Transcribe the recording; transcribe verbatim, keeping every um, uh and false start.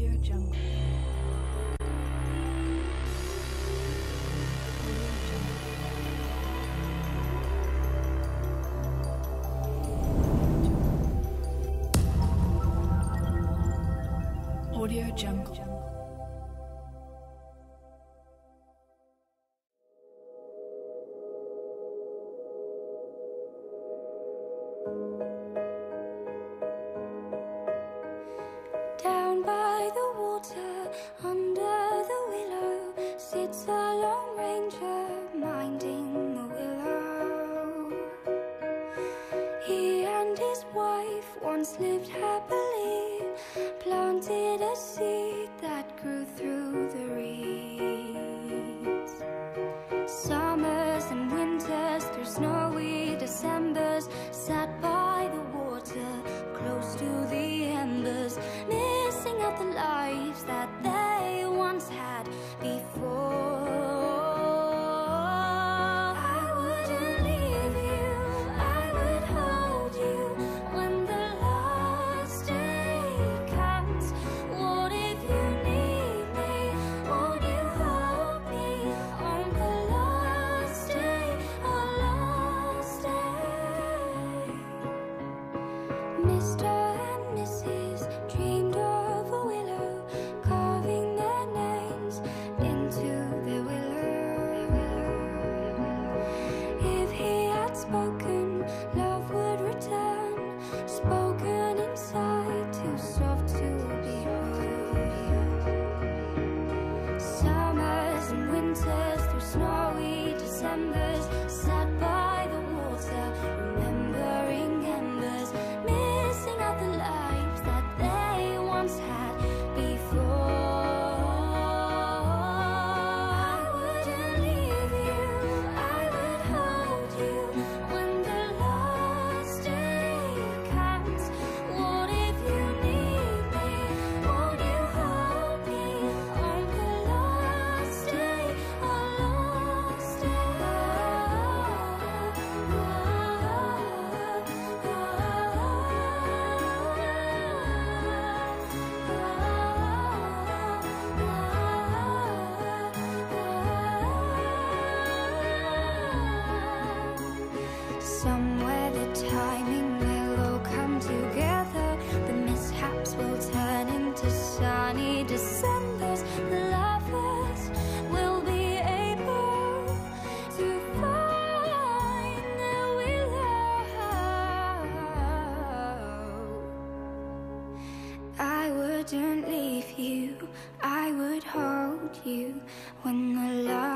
Audio Jungle. Audio Jungle. I wouldn't leave you, I would hold you when the love